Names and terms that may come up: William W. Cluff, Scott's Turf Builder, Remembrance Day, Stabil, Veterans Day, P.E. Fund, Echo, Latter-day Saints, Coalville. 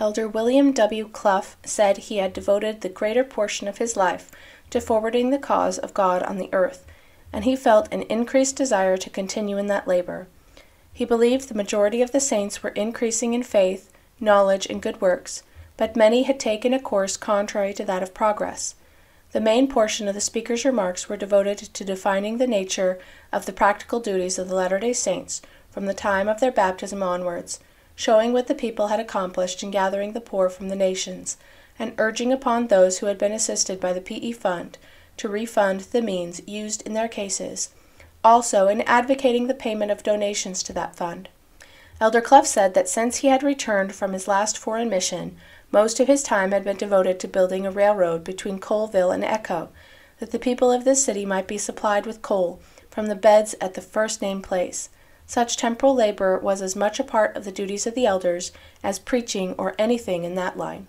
Elder William W. Cluff said he had devoted the greater portion of his life to forwarding the cause of God on the earth, and he felt an increased desire to continue in that labor. He believed the majority of the saints were increasing in faith, knowledge, and good works, but many had taken a course contrary to that of progress. The main portion of the speaker's remarks were devoted to defining the nature of the practical duties of the Latter-day Saints from the time of their baptism onwards, showing what the people had accomplished in gathering the poor from the nations, and urging upon those who had been assisted by the P.E. Fund to refund the means used in their cases, also in advocating the payment of donations to that fund. Elder Cluff said that since he had returned from his last foreign mission, most of his time had been devoted to building a railroad between Coalville and Echo, that the people of this city might be supplied with coal from the beds at the first named place. Such temporal labor was as much a part of the duties of the elders as preaching or anything in that line.